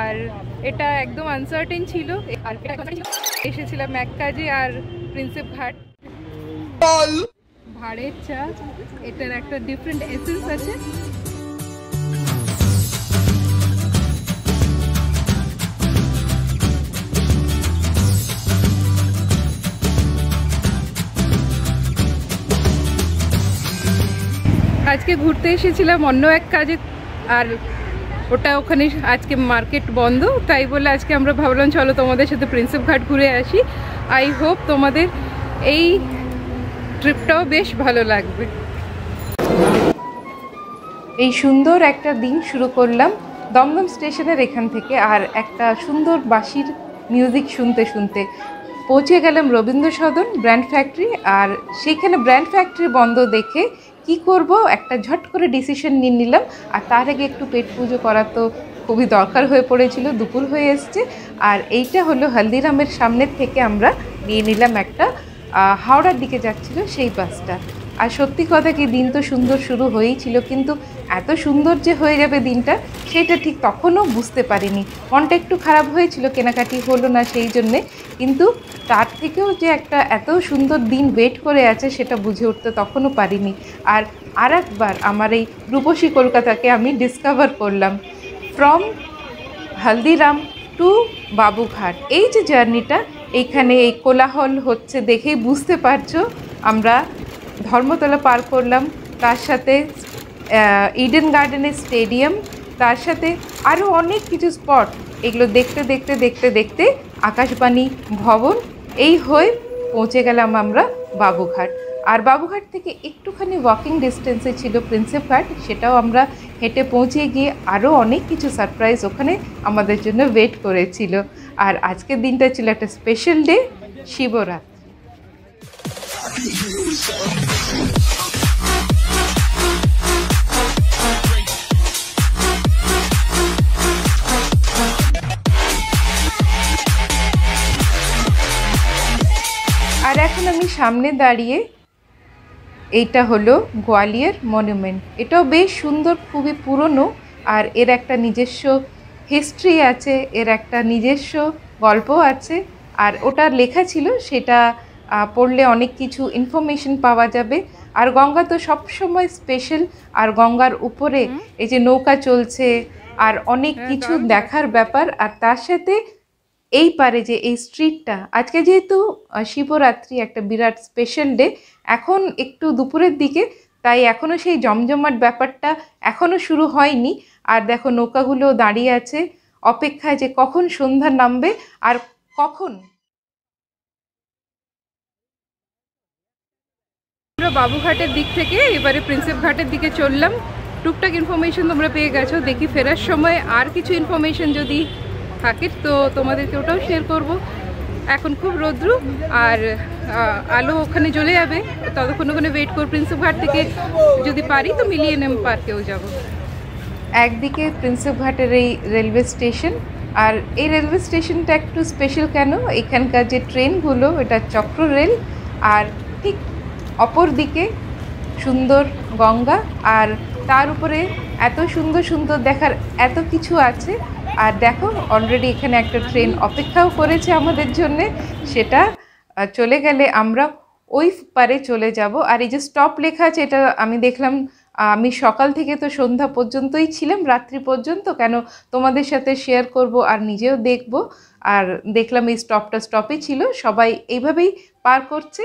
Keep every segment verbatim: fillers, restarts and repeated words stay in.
আর এটা একদম আনসার্টেন ছিল আর এসেছিলাম ম্যাককাজি আর প্রিন্সেপ ঘাট ভাড়ের চা এটার একটা ডিফারেন্ট এসেন্স আছে আজকে ঘুরতে এসেছিলাম অন্য এক কাজে আর ওটা ওখানে আজকে মার্কেট বন্ধ তাই বলে আজকে আমরা ভাবলাম চলো তোমাদের সাথে প্রিন্সেপ ঘাট ঘুরে আসি আই হোপ তোমাদের এই ট্রিপটাও বেশ ভালো লাগবে এই সুন্দর একটা দিন শুরু করলাম দমদম স্টেশনের এখান থেকে আর একটা সুন্দর বাঁশির মিউজিক শুনতে শুনতে পৌঁছে গেলাম রবীন্দ্রনাথ সদন ব্র্যান্ড ফ্যাক্টরি আর সেইখানে ব্র্যান্ড ফ্যাক্টরি বন্ধ দেখে কি করব একটা ঝট করে ডিসিশন নিয়ে নিলাম আর তার আগে একটু পেট পুজো করা তো খুবই দরকার হয়ে পড়েছিল দুপুর হয়ে এসছে আর এইটা হলো হালদিরামের সামনের থেকে আমরা নিয়ে নিলাম একটা হাওড়ার দিকে যাচ্ছিল সেই বাসটা আর সত্যি কথা কি দিন তো সুন্দর শুরু হয়েই ছিল কিন্তু এত সুন্দর যে হয়ে যাবে দিনটা সেটা ঠিক তখনও বুঝতে পারিনি মনটা একটু খারাপ হয়েছিল কেনাকাটি হলো না সেই জন্যে কিন্তু তার থেকেও যে একটা এত সুন্দর দিন ওয়েট করে আছে সেটা বুঝে উঠতে তখনও পারিনি আর আর একবার আমার এই রূপসী কলকাতাকে আমি ডিসকভার করলাম ফ্রম হালদিরাম টু বাবুঘাট এই যে জার্নিটা এইখানে এই কোলাহল হচ্ছে দেখেই বুঝতে পারছো আমরা ধর্মতলা পার করলাম তার সাথে ইডেন গার্ডেনের স্টেডিয়াম তার সাথে আরও অনেক কিছু স্পট এগুলো দেখতে দেখতে দেখতে দেখতে আকাশবাণী ভবন এই হয়ে পৌঁছে গেলাম আমরা বাবুঘাট আর বাবুঘাট থেকে একটুখানি ওয়াকিং ডিস্টেন্সে ছিল প্রিন্সেপ ঘাট সেটাও আমরা হেঁটে পৌঁছে গিয়ে আরও অনেক কিছু সারপ্রাইজ ওখানে আমাদের জন্য ওয়েট করেছিল আর আজকের দিনটা ছিল একটা স্পেশাল ডে শিবরাত আর এখন আমি সামনে দাঁড়িয়ে এইটা হলো গোয়ালিয়র মনুমেন্ট এটাও বেশ সুন্দর খুবই পুরনো আর এর একটা নিজস্ব হিস্ট্রি আছে এর একটা নিজস্ব গল্প আছে আর ওটার লেখা ছিল সেটা পড়লে অনেক কিছু ইনফরমেশন পাওয়া যাবে আর গঙ্গা তো সবসময় স্পেশাল আর গঙ্গার উপরে এই যে নৌকা চলছে আর অনেক কিছু দেখার ব্যাপার আর তার সাথে এই পারে যে এই স্ট্রিটটা আজকে যেহেতু শিবরাত্রি একটা বিরাট স্পেশাল ডে এখন একটু দুপুরের দিকে তাই এখনও সেই জমজমাট ব্যাপারটা এখনও শুরু হয়নি আর দেখো নৌকাগুলো দাঁড়িয়ে আছে অপেক্ষায় যে কখন সন্ধ্যা নামবে আর কখন আমরা বাবুঘাটের দিক থেকে এবারে প্রিন্সেপ ঘাটের দিকে চললাম টুকটাক ইনফরমেশন তোমরা পেয়ে গেছো দেখি ফেরার সময় আর কিছু ইনফরমেশন যদি থাকে তো তোমাদেরকে ওটাও শেয়ার করব এখন খুব রোদ্রু আর আলো ওখানে জ্বলে যাবে ততক্ষণ ওখানে ওয়েট করব প্রিন্সেপ ঘাট থেকে যদি পারি তো মিলিনিয়াম পার্কেও যাব একদিকে প্রিন্সেপ ঘাটের এই রেলওয়ে স্টেশন আর এই রেলওয়ে স্টেশনটা একটু স্পেশাল কেন এখানকার যে ট্রেনগুলো এটা চক্র রেল আর ঠিক অপর দিকে সুন্দর গঙ্গা আর তার উপরে এত সুন্দর সুন্দর দেখার এত কিছু আছে আর দেখো অলরেডি এখানে একটা ট্রেন অপেক্ষাও করেছে আমাদের জন্যে সেটা চলে গেলে আমরা ওই পারে চলে যাব আর এই যে স্টপ লেখা আছে এটা আমি দেখলাম আমি সকাল থেকে তো সন্ধ্যা পর্যন্তই ছিলাম রাত্রি পর্যন্ত কেন তোমাদের সাথে শেয়ার করব আর নিজেও দেখব আর দেখলাম এই স্টপটা স্টপই ছিল সবাই এইভাবেই পার করছে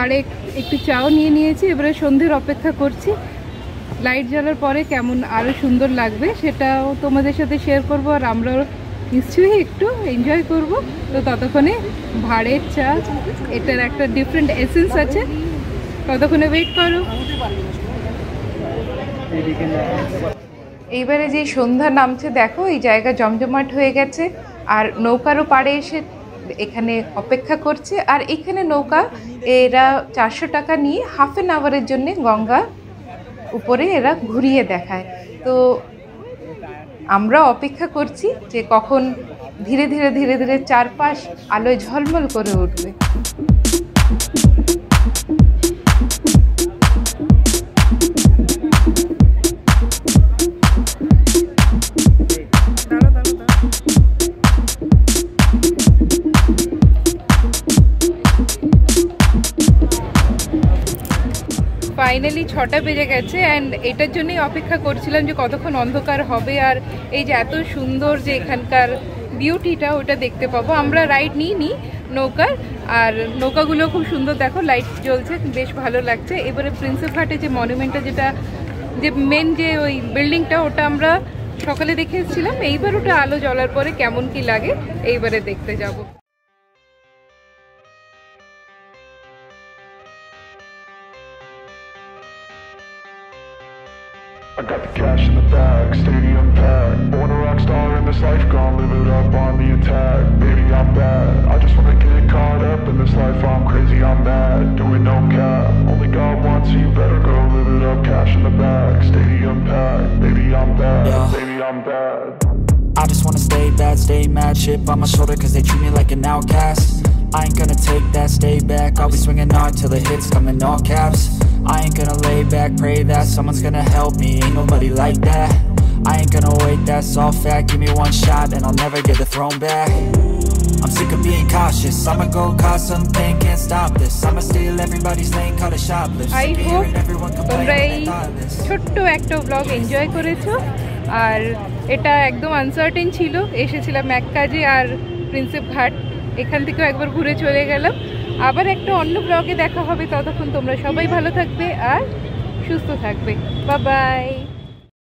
ঘরে একটু চাও নিয়ে নিয়েছি, এবারে সন্ধ্যের অপেক্ষা করছি। লাইট জ্বালার পরে কেমন আরও সুন্দর লাগবে সেটাও তোমাদের সাথে শেয়ার করব, আর আমরাও নিশ্চয়ই একটু এনজয় করব। তো ততক্ষণে ভাড়ের চা, এটার একটা ডিফারেন্ট এসেন্স আছে, ততক্ষণে ওয়েট করো। এইবারে যে সন্ধ্যা নামছে দেখো, এই জায়গা জমজমাট হয়ে গেছে, আর নৌকারও পাড়ে এসে এখানে অপেক্ষা করছে। আর এখানে নৌকা এরা চারশো টাকা নিয়ে হাফ অ্যান আওয়ারের জন্য গঙ্গা উপরে এরা ঘুরিয়ে দেখায়। তো আমরা অপেক্ষা করছি যে কখন ধীরে ধীরে ধীরে ধীরে চারপাশ আলোয় ঝলমল করে উঠবে। ফাইনালি ছটা বেজে গেছে, অ্যান্ড এটার জন্যই অপেক্ষা করছিলাম যে কতক্ষণ অন্ধকার হবে আর এই যে এত সুন্দর যে এখানকার বিউটিটা ওটা দেখতে পাবো। আমরা রাইড নিই নি নৌকার, আর নৌকাগুলো খুব সুন্দর, দেখো লাইট জ্বলছে, বেশ ভালো লাগছে। এবারে প্রিন্সেপ ঘাটে যে মনুমেন্টটা, যেটা যে মেন যে ওই বিল্ডিংটা, ওটা আমরা সকালে দেখে এসেছিলাম, এইবার ওটা আলো জ্বলার পরে কেমন কি লাগে এইবারে দেখতে যাবো। I got the cash in the bag, stadium packed. Born a rock star in this life, gone live it up on the attack. Baby, I'm bad, I just wanna get caught up in this life. I'm crazy, I'm mad, doing no cap. Only God wants you, better go live it up. Cash in the bag, stadium packed. Baby, I'm bad, yeah. Baby, I'm bad. I just wanna stay bad, stay mad. Shit on my shoulder cause they treat me like an outcast. I ain't gonna take that, stay back. I'll be swinging hard till the hits come in all caps. I ain't gonna lay back, pray that someone's gonna help me. Ain't nobody like that. I ain't gonna wait, that's all fact. Give me one shot and I'll never get the throne back. I'm sick of being cautious. I'ma go cause something, can't stop this. I'ma steal everybody's lane, call a shoplift. I hope তোমরা এই ছোট্ট একটা blog enjoy করেছো। আর এটা একদম uncertain ছিল, এসেছিলাম এক কাজে, আর প্রিন্সেপ ঘাট এখান থেকেও একবার ঘুরে চলে গেলাম। আবার একটা অন্য ব্লগে দেখা হবে, ততক্ষণ তোমরা সবাই ভালো থাকবে আর সুস্থ থাকবে। Bye by.